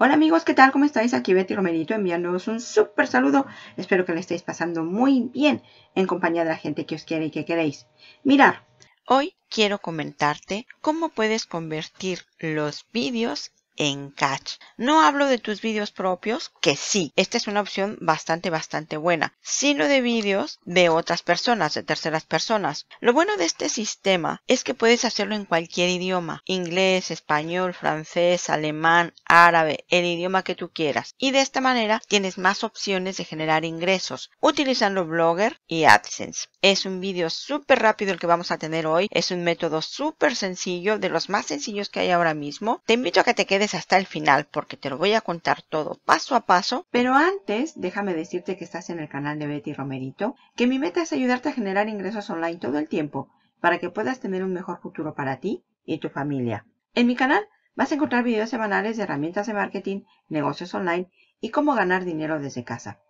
Hola amigos, ¿qué tal? ¿Cómo estáis? Aquí Betty Romerito enviándoos un súper saludo. Espero que le estéis pasando muy bien en compañía de la gente que os quiere y que queréis. Mirad, hoy quiero comentarte cómo puedes convertir los vídeos en cash. No hablo de tus vídeos propios, que sí, esta es una opción bastante buena, sino de vídeos de otras personas, de terceras personas. Lo bueno de este sistema es que puedes hacerlo en cualquier idioma, inglés, español, francés, alemán, árabe, el idioma que tú quieras. Y de esta manera tienes más opciones de generar ingresos utilizando Blogger y AdSense. Es un vídeo súper rápido el que vamos a tener hoy. Es un método súper sencillo, de los más sencillos que hay ahora mismo. Te invito a que te quedes hasta el final porque te lo voy a contar todo paso a paso. Pero antes, déjame decirte que estás en el canal de Betty Romerito, que mi meta es ayudarte a generar ingresos online todo el tiempo para que puedas tener un mejor futuro para ti y tu familia. En mi canal vas a encontrar videos semanales de herramientas de marketing, negocios online y cómo ganar dinero desde casa.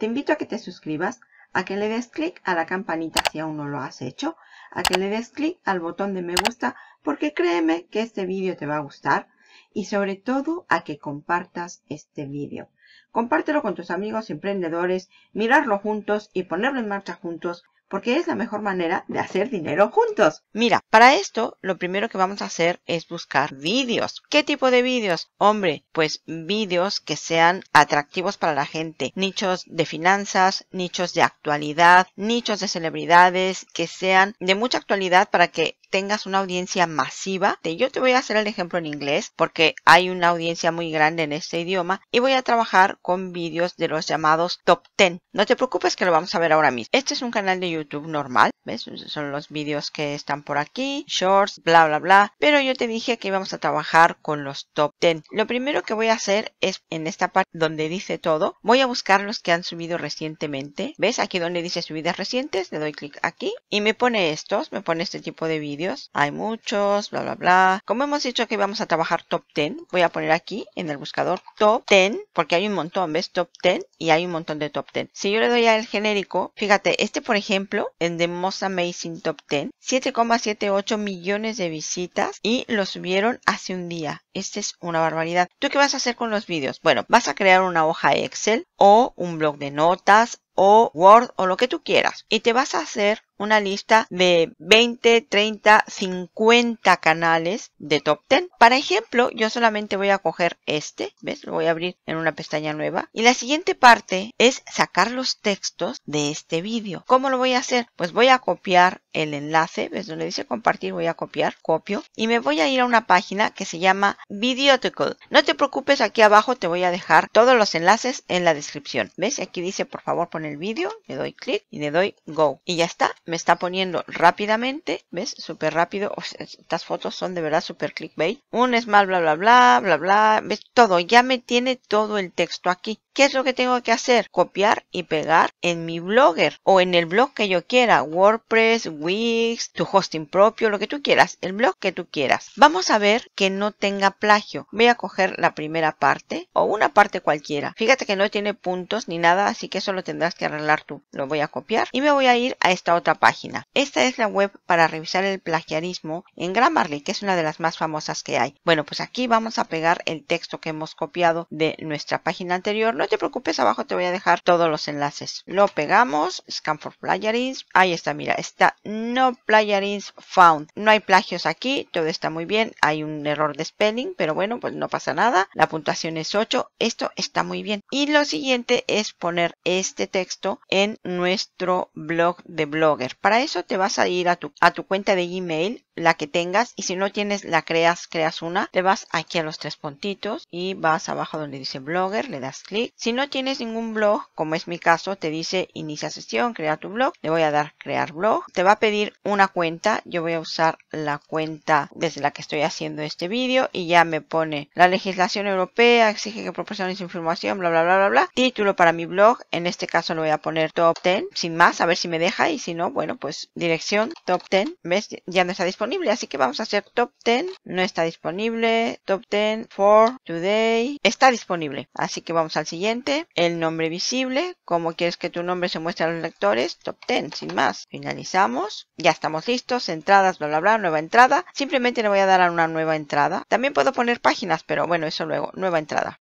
Te invito a que te suscribas, a que le des clic a la campanita si aún no lo has hecho, a que le des clic al botón de me gusta, porque créeme que este vídeo te va a gustar, y sobre todo a que compartas este vídeo. Compártelo con tus amigos emprendedores, mirarlo juntos y ponerlo en marcha juntos, porque es la mejor manera de hacer dinero juntos. Mira, para esto lo primero que vamos a hacer es buscar vídeos. ¿Qué tipo de vídeos? Hombre, pues vídeos que sean atractivos para la gente. Nichos de finanzas, nichos de actualidad, nichos de celebridades, que sean de mucha actualidad para que tengas una audiencia masiva. Yo te voy a hacer el ejemplo en inglés porque hay una audiencia muy grande en este idioma, y voy a trabajar con vídeos de los llamados top 10. No te preocupes que lo vamos a ver ahora mismo. Este es un canal de YouTube normal, ¿ves? Son los vídeos que están por aquí, shorts, bla. Pero yo te dije que íbamos a trabajar con los top 10. Lo primero que voy a hacer es, en esta parte donde dice todo, voy a buscar los que han subido recientemente. ¿Ves? Aquí donde dice subidas recientes, le doy clic aquí y me pone estos, me pone este tipo de vídeos. Hay muchos, bla. Como hemos dicho que vamos a trabajar top 10, voy a poner aquí en el buscador top 10, porque hay un montón, ¿ves? Top 10 y hay un montón de top 10. Si yo le doy al genérico, fíjate, este por ejemplo, en The Most Amazing Top 10, 7,78 millones de visitas y lo subieron hace un día. Esta es una barbaridad. ¿Tú qué vas a hacer con los vídeos? Bueno, vas a crear una hoja Excel o un blog de notas, o Word o lo que tú quieras, y te vas a hacer una lista de 20, 30, 50 canales de top 10. Para ejemplo, yo solamente voy a coger este, ¿ves? Lo voy a abrir en una pestaña nueva. Y la siguiente parte es sacar los textos de este vídeo. ¿Cómo lo voy a hacer? Pues voy a copiar el enlace, ¿ves? Donde dice compartir, voy a copiar, copio, y me voy a ir a una página que se llama Videoticle. No te preocupes, aquí abajo te voy a dejar todos los enlaces en la descripción. ¿Ves? Aquí dice, por favor, poner el vídeo, le doy clic y le doy go y ya está, me está poniendo rápidamente, ¿ves? Súper rápido. O sea, estas fotos son de verdad súper clickbait, un small bla, ¿ves? Todo, ya me tiene todo el texto aquí. ¿Qué es lo que tengo que hacer? Copiar y pegar en mi Blogger o en el blog que yo quiera, WordPress, Wix, tu hosting propio, lo que tú quieras, el blog que tú quieras. Vamos a ver que no tenga plagio. Voy a coger la primera parte o una parte cualquiera. Fíjate que no tiene puntos ni nada, así que eso lo tendrás que arreglar tú. Lo voy a copiar y me voy a ir a esta otra página. Esta es la web para revisar el plagiarismo en Grammarly, que es una de las más famosas que hay. Bueno, pues aquí vamos a pegar el texto que hemos copiado de nuestra página anterior. No te preocupes, abajo te voy a dejar todos los enlaces. Lo pegamos, scan for plagiarism, ahí está, mira, está no plagiarism found, no hay plagios aquí, todo está muy bien. Hay un error de spelling, pero bueno, pues no pasa nada, la puntuación es 8, esto está muy bien. Y lo siguiente es poner este texto en nuestro blog de Blogger. Para eso te vas a ir a tu cuenta de Gmail, la que tengas, y si no tienes la creas una, te vas aquí a los tres puntitos y vas abajo donde dice Blogger, le das clic. Si no tienes ningún blog, como es mi caso, te dice inicia sesión, crea tu blog. Le voy a dar crear blog. Te va a pedir una cuenta. Yo voy a usar la cuenta desde la que estoy haciendo este vídeo y ya me pone la legislación europea, exige que proporciones información, bla. Título para mi blog. En este caso lo voy a poner top 10, sin más, a ver si me deja, y si no, bueno, pues dirección top 10. ¿Ves? Ya no está disponible. Así que vamos a hacer top 10, no está disponible, top 10 for today, está disponible. Así que vamos al siguiente, el nombre visible, cómo quieres que tu nombre se muestre a los lectores, top 10, sin más. Finalizamos, ya estamos listos, entradas, nueva entrada. Simplemente le voy a dar a una nueva entrada. También puedo poner páginas, pero bueno, eso luego, nueva entrada.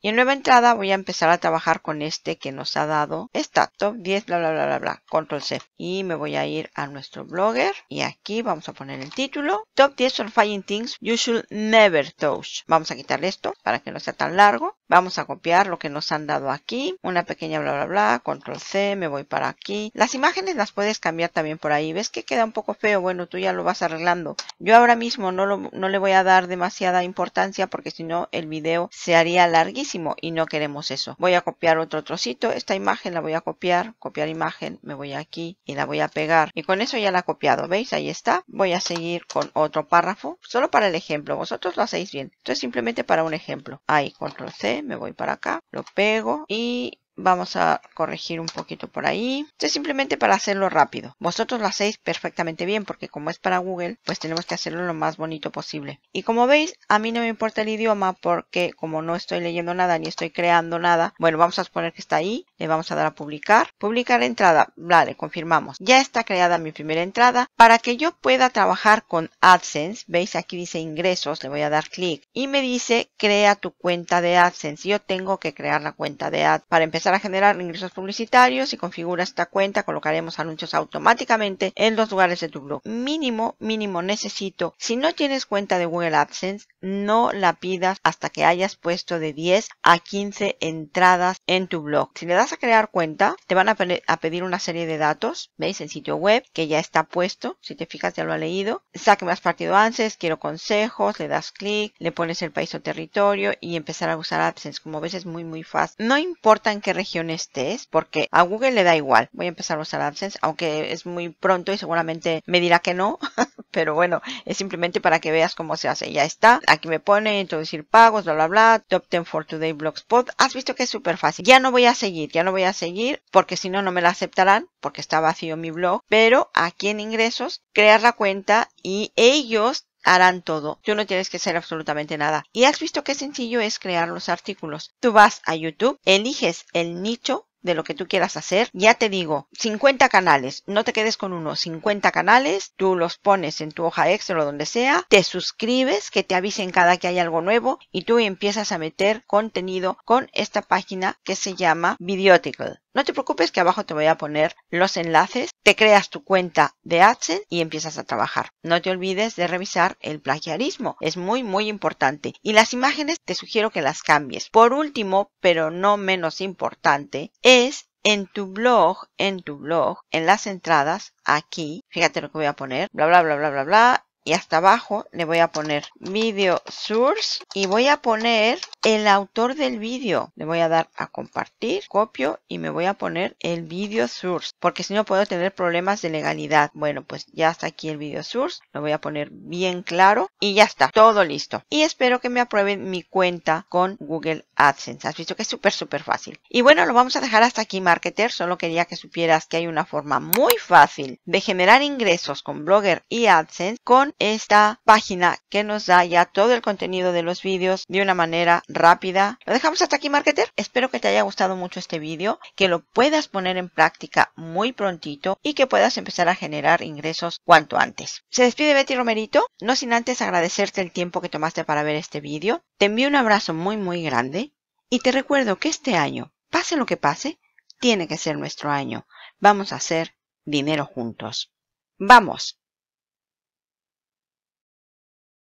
Y en nueva entrada voy a empezar a trabajar con este que nos ha dado esta top 10, bla, bla, bla, bla, bla, control C. Y me voy a ir a nuestro blogger y aquí vamos a poner el título. Top 10 Surfing Things You Should Never Touch. Vamos a quitarle esto para que no sea tan largo. Vamos a copiar lo que nos han dado aquí. Una pequeña bla, bla, bla, control C, me voy para aquí. Las imágenes las puedes cambiar también por ahí. ¿Ves que queda un poco feo? Bueno, tú ya lo vas arreglando. Yo ahora mismo no le voy a dar demasiada importancia porque si no el video se haría larguísimo. Y no queremos eso. Voy a copiar otro trocito. Esta imagen la voy a copiar. Copiar imagen. Me voy aquí y la voy a pegar. Y con eso ya la he copiado. ¿Veis? Ahí está. Voy a seguir con otro párrafo. Solo para el ejemplo. Vosotros lo hacéis bien. Esto es simplemente para un ejemplo. Ahí. Control C. Me voy para acá. Lo pego. Y vamos a corregir un poquito por ahí. Esto es simplemente para hacerlo rápido. Vosotros lo hacéis perfectamente bien porque como es para Google, pues tenemos que hacerlo lo más bonito posible. Y como veis, a mí no me importa el idioma porque como no estoy leyendo nada ni estoy creando nada, bueno, vamos a suponer que está ahí. Le vamos a dar a publicar. Publicar entrada. Vale, confirmamos. Ya está creada mi primera entrada. Para que yo pueda trabajar con AdSense, veis aquí dice ingresos. Le voy a dar clic y me dice crea tu cuenta de AdSense. Yo tengo que crear la cuenta de AdSense. Para empezar a generar ingresos publicitarios y configura esta cuenta, colocaremos anuncios automáticamente en los lugares de tu blog. Mínimo necesito. Si no tienes cuenta de Google AdSense, no la pidas hasta que hayas puesto de 10 a 15 entradas en tu blog. Si le das a crear cuenta, te van a pedir una serie de datos. ¿Veis? El sitio web que ya está puesto. Si te fijas ya lo ha leído. Saque más partido antes, quiero consejos, le das clic, le pones el país o territorio y empezar a usar AdSense. Como ves es muy fácil. No importa en qué región estés porque a Google le da igual. Voy a empezar a usar AdSense aunque es muy pronto y seguramente me dirá que no, pero bueno, es simplemente para que veas cómo se hace. Ya está, aquí me pone introducir pagos, bla, bla, bla, top 10 for today blogspot. Has visto que es súper fácil. Ya no voy a seguir porque si no, no me la aceptarán porque está vacío mi blog, pero aquí en ingresos, crear la cuenta y ellos harán todo. Tú no tienes que hacer absolutamente nada. Y has visto qué sencillo es crear los artículos. Tú vas a YouTube, eliges el nicho de lo que tú quieras hacer. Ya te digo, 50 canales. No te quedes con uno. 50 canales. Tú los pones en tu hoja Excel o donde sea. Te suscribes, que te avisen cada que hay algo nuevo. Y tú empiezas a meter contenido con esta página que se llama Videoticle. No te preocupes que abajo te voy a poner los enlaces. Te creas tu cuenta de AdSense y empiezas a trabajar. No te olvides de revisar el plagiarismo. Es muy importante. Y las imágenes te sugiero que las cambies. Por último, pero no menos importante, es en tu blog, en las entradas, aquí. Fíjate lo que voy a poner. Bla, bla, bla, bla, bla, bla. Y hasta abajo le voy a poner video source y voy a poner el autor del vídeo. Le voy a dar a compartir, copio y me voy a poner el video source porque si no puedo tener problemas de legalidad. Bueno, pues ya está aquí el video source. Lo voy a poner bien claro y ya está. Todo listo. Y espero que me aprueben mi cuenta con Google AdSense. Has visto que es súper fácil. Y bueno, lo vamos a dejar hasta aquí, marketer. Solo quería que supieras que hay una forma muy fácil de generar ingresos con Blogger y AdSense con esta página que nos da ya todo el contenido de los vídeos de una manera rápida. Lo dejamos hasta aquí, marketer. Espero que te haya gustado mucho este vídeo, que lo puedas poner en práctica muy prontito y que puedas empezar a generar ingresos cuanto antes. Se despide Betty Romerito, no sin antes agradecerte el tiempo que tomaste para ver este vídeo. Te envío un abrazo muy grande y te recuerdo que este año, pase lo que pase, tiene que ser nuestro año. Vamos a hacer dinero juntos. ¡Vamos!